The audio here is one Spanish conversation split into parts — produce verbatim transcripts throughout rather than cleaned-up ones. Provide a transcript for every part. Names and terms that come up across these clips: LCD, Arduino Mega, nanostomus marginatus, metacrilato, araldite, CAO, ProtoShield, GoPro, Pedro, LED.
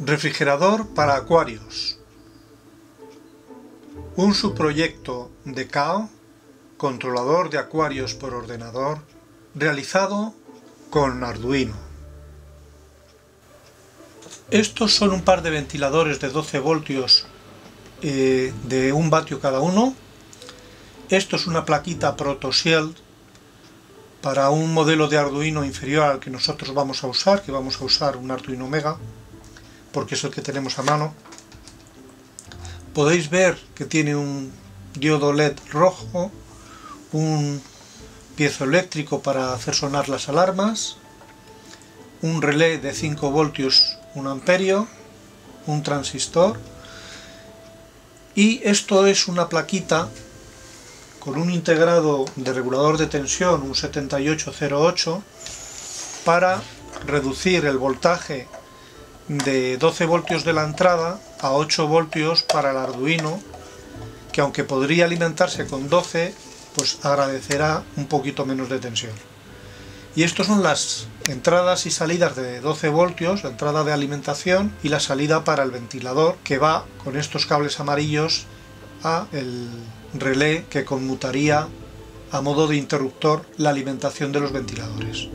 Refrigerador para acuarios. Un subproyecto de C A O, controlador de acuarios por ordenador, realizado con Arduino. Estos son un par de ventiladores de doce voltios eh, de un vatio cada uno. Esto es una plaquita ProtoShield para un modelo de Arduino inferior al que nosotros vamos a usar, que vamos a usar un Arduino Mega, porque es el que tenemos a mano. Podéis ver que tiene un diodo L E D rojo, un piezoeléctrico para hacer sonar las alarmas, un relé de cinco voltios, un amperio, un transistor, y esto es una plaquita con un integrado de regulador de tensión, un setenta y ocho cero ocho, para reducir el voltaje de doce voltios de la entrada a ocho voltios para el Arduino, que aunque podría alimentarse con doce, pues agradecerá un poquito menos de tensión. Y estos son las entradas y salidas de doce voltios, la entrada de alimentación y la salida para el ventilador, que va con estos cables amarillos a el relé que conmutaría a modo de interruptor la alimentación de los ventiladores.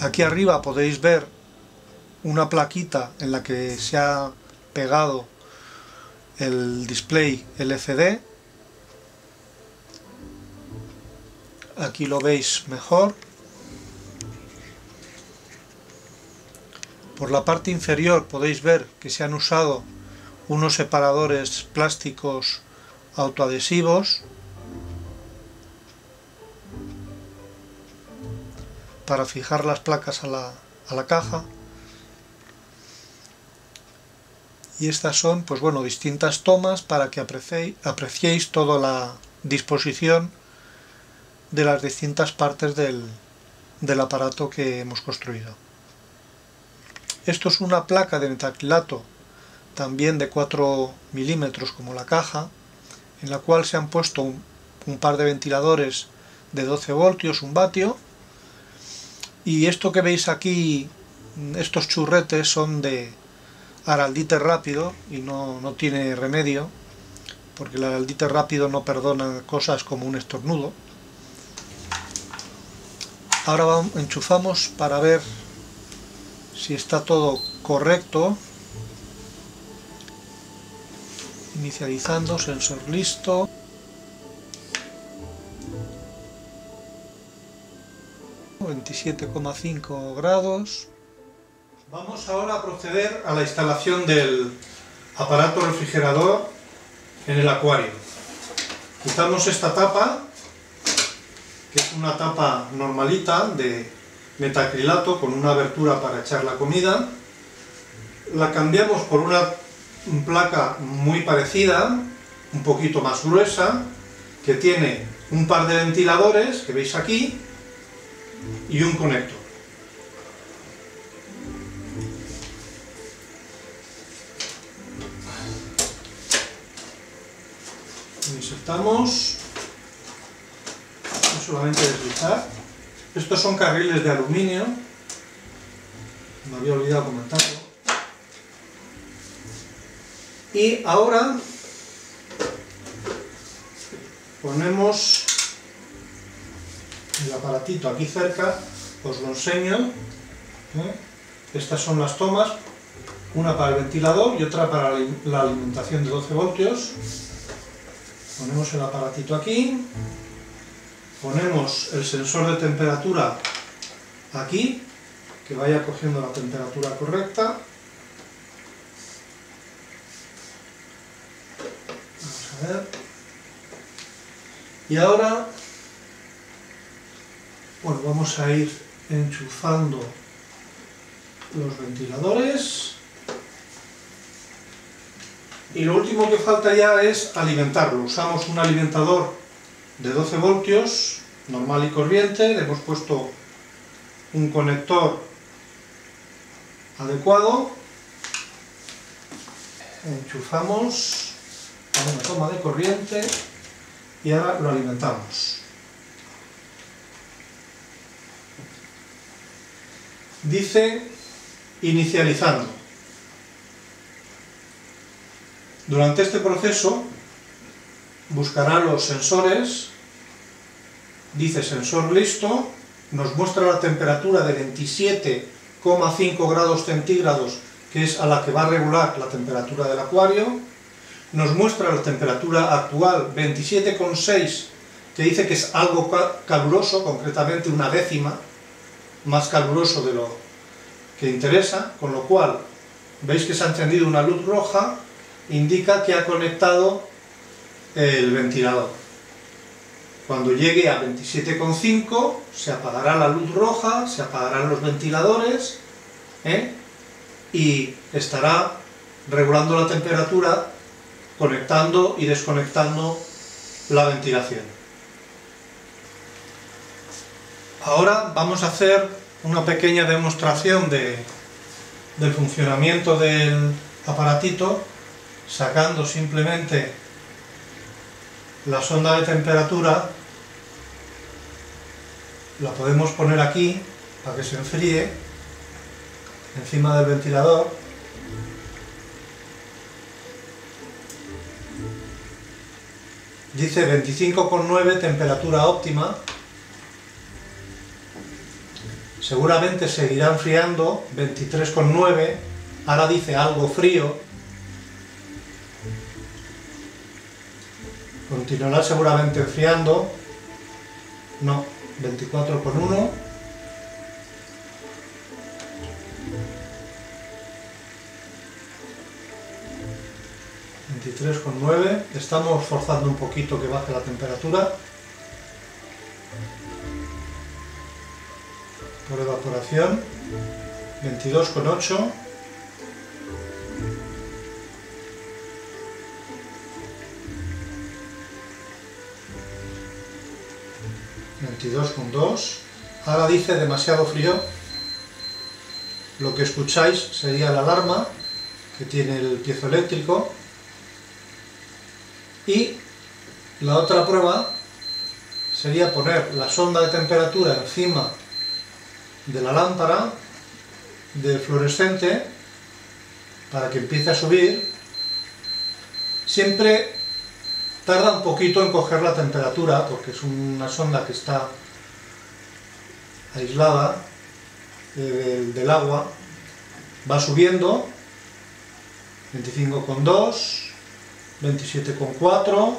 Aquí arriba podéis ver una plaquita en la que se ha pegado el display L C D. Aquí lo veis mejor. Por la parte inferior podéis ver que se han usado unos separadores plásticos autoadhesivos para fijar las placas a la, a la caja. Y estas son, pues bueno, distintas tomas para que apreciéis, apreciéis toda la disposición de las distintas partes del, del aparato que hemos construido. Esto es una placa de metacrilato, también de cuatro milímetros como la caja, en la cual se han puesto un, un par de ventiladores de doce voltios, un vatio, y esto que veis aquí, estos churretes son de araldite rápido y no, no tiene remedio, porque el araldite rápido no perdona cosas como un estornudo. Ahora vamos, enchufamos para ver si está todo correcto. Inicializando, sensor listo. veintisiete coma cinco grados. Vamos ahora a proceder a la instalación del aparato refrigerador en el acuario. Quitamos esta tapa, que es una tapa normalita de metacrilato con una abertura para echar la comida. La cambiamos por una placa muy parecida, un poquito más gruesa, que tiene un par de ventiladores que veis aquí y un conector. Insertamos, solamente deslizar. Estos son carriles de aluminio, me había olvidado comentarlo. Y ahora ponemos el aparatito aquí cerca, os lo enseño. ¿Eh? Estas son las tomas, una para el ventilador y otra para la alimentación de doce voltios. Ponemos el aparatito aquí, ponemos el sensor de temperatura aquí, que vaya cogiendo la temperatura correcta. Vamos a ver. Y ahora, bueno, vamos a ir enchufando los ventiladores. Y lo último que falta ya es alimentarlo. Usamos un alimentador de doce voltios, normal y corriente, le hemos puesto un conector adecuado, enchufamos a una toma de corriente y ahora lo alimentamos. dice inicializando. Durante este proceso buscará los sensores, dice sensor listo, nos muestra la temperatura de veintisiete coma cinco grados centígrados, que es a la que va a regular la temperatura del acuario, nos muestra la temperatura actual veintisiete coma seis, que dice que es algo caluroso, concretamente una décima más caluroso de lo que interesa, con lo cual veis que se ha encendido una luz roja, indica que ha conectado el ventilador. Cuando llegue a veintisiete coma cinco se apagará la luz roja, se apagarán los ventiladores, ¿eh? Y estará regulando la temperatura, conectando y desconectando la ventilación. Ahora vamos a hacer una pequeña demostración de, del funcionamiento del aparatito, sacando simplemente la sonda de temperatura. La podemos poner aquí para que se enfríe encima del ventilador. Dice veinticinco coma nueve temperatura óptima. Seguramente seguirá enfriando, veintitrés coma nueve, ahora dice algo frío. Continuará seguramente enfriando, no, veinticuatro coma uno. veintitrés coma nueve, estamos forzando un poquito que baje la temperatura por evaporación, veintidós coma ocho, veintidós coma dos, ahora dice demasiado frío. Lo que escucháis sería la alarma que tiene el piezo eléctrico. Y la otra prueba sería poner la sonda de temperatura encima de la lámpara del fluorescente para que empiece a subir. Siempre tarda un poquito en coger la temperatura porque es una sonda que está aislada del, del agua. Va subiendo, veinticinco coma dos, veintisiete coma cuatro,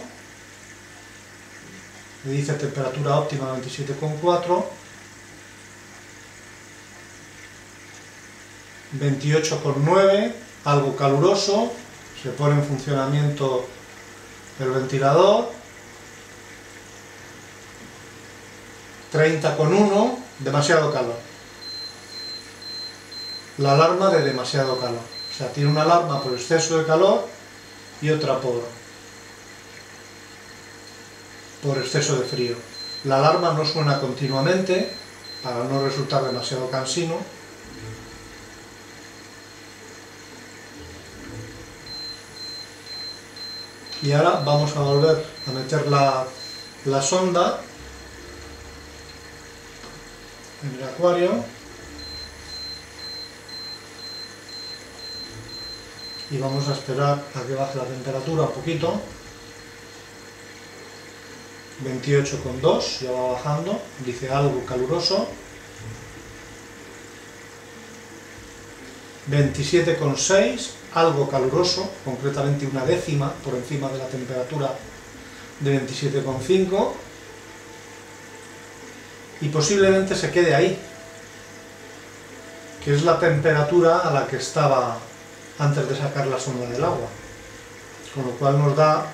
le dice temperatura óptima veintisiete coma cuatro, veintiocho coma nueve, algo caluroso, se pone en funcionamiento el ventilador, treinta coma uno, demasiado calor, la alarma de demasiado calor, o sea, tiene una alarma por exceso de calor y otra por, por exceso de frío. La alarma no suena continuamente para no resultar demasiado cansino. Y ahora vamos a volver a meter la, la sonda en el acuario y vamos a esperar a que baje la temperatura un poquito, veintiocho coma dos, ya va bajando, dice algo caluroso, veintisiete coma seis, algo caluroso, concretamente una décima por encima de la temperatura de veintisiete coma cinco, y posiblemente se quede ahí, que es la temperatura a la que estaba antes de sacar la sonda del agua, con lo cual nos da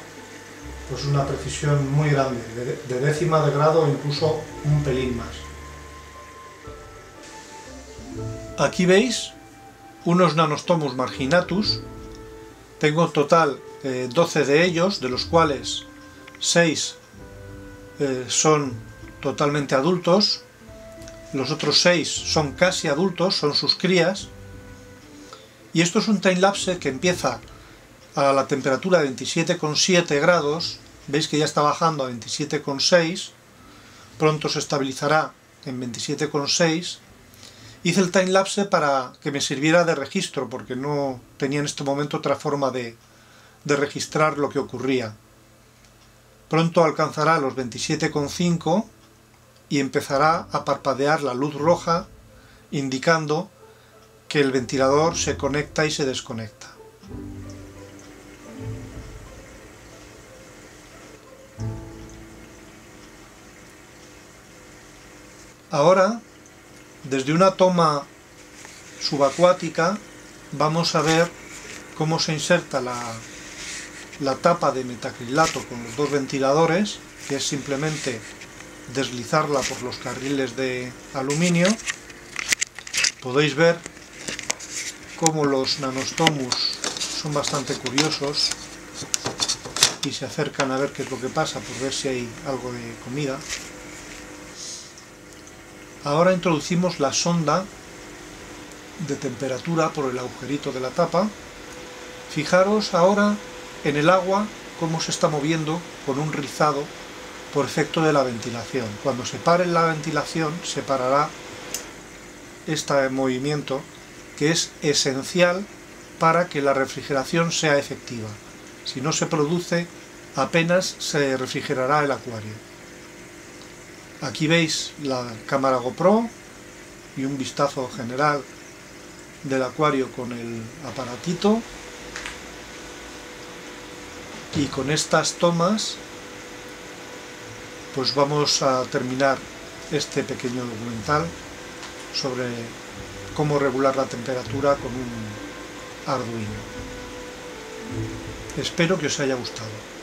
pues una precisión muy grande, de, de décima de grado o incluso un pelín más. Aquí veis unos nanostomus marginatus, tengo en total eh, doce de ellos, de los cuales seis eh, son totalmente adultos, los otros seis son casi adultos, son sus crías. Y esto es un timelapse que empieza a la temperatura de veintisiete coma siete grados, veis que ya está bajando a veintisiete coma seis, pronto se estabilizará en veintisiete coma seis, Hice el timelapse para que me sirviera de registro, porque no tenía en este momento otra forma de, de registrar lo que ocurría. Pronto alcanzará los veintisiete coma cinco y empezará a parpadear la luz roja, indicando que el ventilador se conecta y se desconecta. Ahora, desde una toma subacuática, vamos a ver cómo se inserta la, la tapa de metacrilato con los dos ventiladores, que es simplemente deslizarla por los carriles de aluminio. Podéis ver cómo los nanostomus son bastante curiosos y se acercan a ver qué es lo que pasa, por ver si hay algo de comida. Ahora introducimos la sonda de temperatura por el agujerito de la tapa. Fijaros ahora en el agua cómo se está moviendo con un rizado por efecto de la ventilación. Cuando se pare la ventilación, se parará este movimiento, que es esencial para que la refrigeración sea efectiva. Si no se produce, apenas se refrigerará el acuario. Aquí veis la cámara GoPro y un vistazo general del acuario con el aparatito. Y con estas tomas, pues vamos a terminar este pequeño documental sobre cómo regular la temperatura con un Arduino. Espero que os haya gustado.